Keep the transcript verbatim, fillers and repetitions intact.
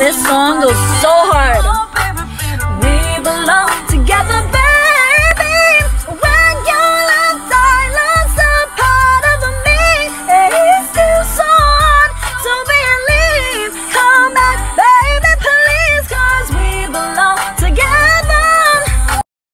This song goes so hard.